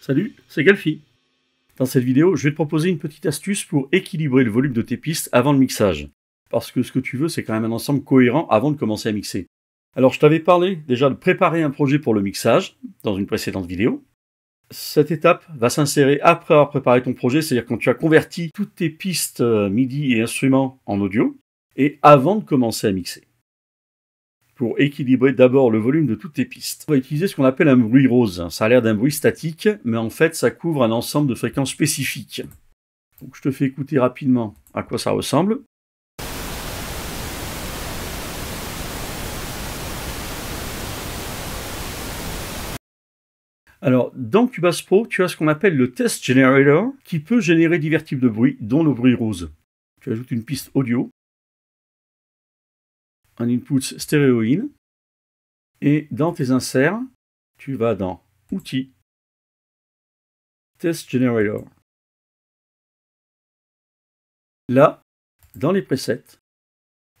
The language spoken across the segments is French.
Salut, c'est Galfi. Dans cette vidéo, je vais te proposer une petite astuce pour équilibrer le volume de tes pistes avant le mixage. Parce que ce que tu veux, c'est quand même un ensemble cohérent avant de commencer à mixer. Alors, je t'avais parlé déjà de préparer un projet pour le mixage dans une précédente vidéo. Cette étape va s'insérer après avoir préparé ton projet, c'est-à-dire quand tu as converti toutes tes pistes MIDI et instruments en audio, et avant de commencer à mixer. Pour équilibrer d'abord le volume de toutes tes pistes, on va utiliser ce qu'on appelle un bruit rose. Ça a l'air d'un bruit statique, mais en fait ça couvre un ensemble de fréquences spécifiques. Donc je te fais écouter rapidement à quoi ça ressemble. Alors dans Cubase Pro, tu as ce qu'on appelle le Test Generator, qui peut générer divers types de bruits, dont le bruit rose. Tu ajoutes une piste audio, un input stéréo-in, et dans tes inserts, tu vas dans Outils, Test Generator. Là, dans les presets,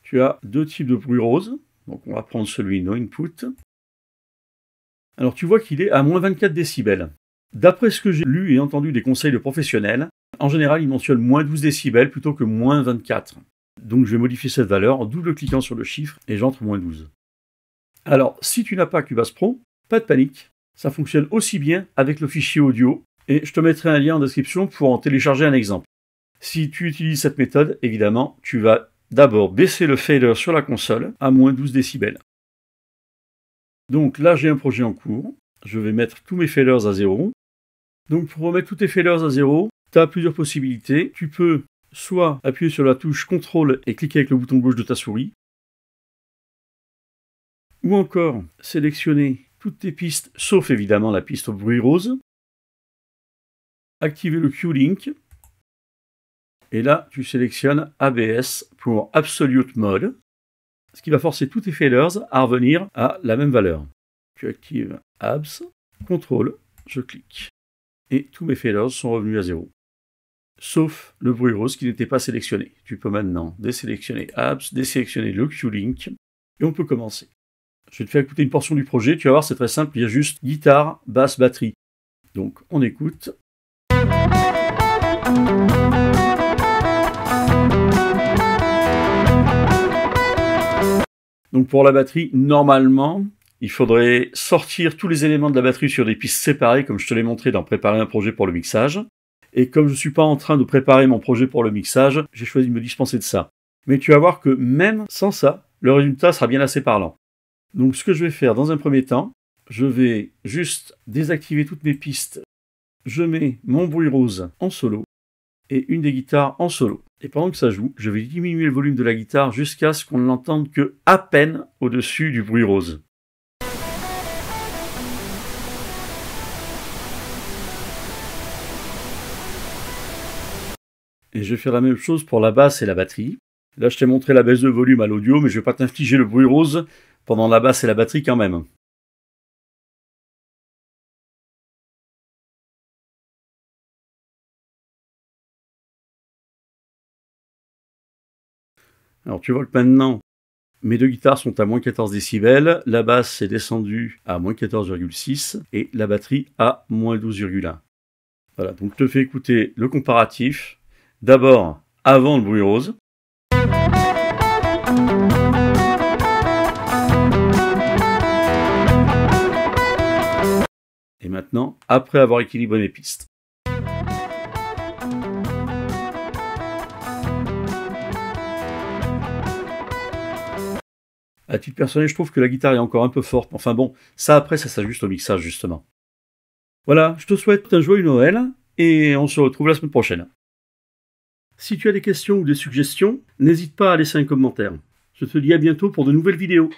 tu as deux types de bruit rose, donc on va prendre celui No Input. Alors tu vois qu'il est à moins 24 décibels. D'après ce que j'ai lu et entendu des conseils de professionnels, en général ils mentionnent moins 12 décibels plutôt que moins 24. Donc je vais modifier cette valeur en double-cliquant sur le chiffre et j'entre moins 12. Alors si tu n'as pas Cubase Pro, pas de panique, ça fonctionne aussi bien avec le fichier audio et je te mettrai un lien en description pour en télécharger un exemple. Si tu utilises cette méthode, évidemment, tu vas d'abord baisser le fader sur la console à moins 12 décibels. Donc là j'ai un projet en cours, je vais mettre tous mes faders à 0. Donc pour remettre tous tes faders à 0, tu as plusieurs possibilités. Tu peux soit appuyer sur la touche CTRL et cliquer avec le bouton gauche de ta souris, ou encore sélectionner toutes tes pistes, sauf évidemment la piste au bruit rose, activer le Q-Link, et là tu sélectionnes ABS pour Absolute Mode, ce qui va forcer tous tes faders à revenir à la même valeur. Tu actives ABS, CTRL, je clique, et tous mes faders sont revenus à 0. Sauf le bruit rose qui n'était pas sélectionné. Tu peux maintenant désélectionner Abs, désélectionner le Q-Link, et on peut commencer. Je vais te faire écouter une portion du projet, tu vas voir c'est très simple, il y a juste guitare, basse, batterie. Donc on écoute. Donc pour la batterie, normalement, il faudrait sortir tous les éléments de la batterie sur des pistes séparées, comme je te l'ai montré dans Préparer un projet pour le mixage. Et comme je ne suis pas en train de préparer mon projet pour le mixage, j'ai choisi de me dispenser de ça. Mais tu vas voir que même sans ça, le résultat sera bien assez parlant. Donc ce que je vais faire dans un premier temps, je vais juste désactiver toutes mes pistes. Je mets mon bruit rose en solo et une des guitares en solo. Et pendant que ça joue, je vais diminuer le volume de la guitare jusqu'à ce qu'on ne l'entende que à peine au-dessus du bruit rose. Et je vais faire la même chose pour la basse et la batterie. Là, je t'ai montré la baisse de volume à l'audio, mais je ne vais pas t'infliger le bruit rose pendant la basse et la batterie quand même. Alors, tu vois que maintenant, mes deux guitares sont à moins 14 décibels, la basse est descendue à moins 14,6 et la batterie à moins 12,1. Voilà, donc je te fais écouter le comparatif. D'abord, avant le bruit rose. Et maintenant, après avoir équilibré mes pistes. À titre personnel, je trouve que la guitare est encore un peu forte. Enfin bon, ça après, ça s'ajuste au mixage justement. Voilà, je te souhaite un joyeux Noël et on se retrouve la semaine prochaine. Si tu as des questions ou des suggestions, n'hésite pas à laisser un commentaire. Je te dis à bientôt pour de nouvelles vidéos.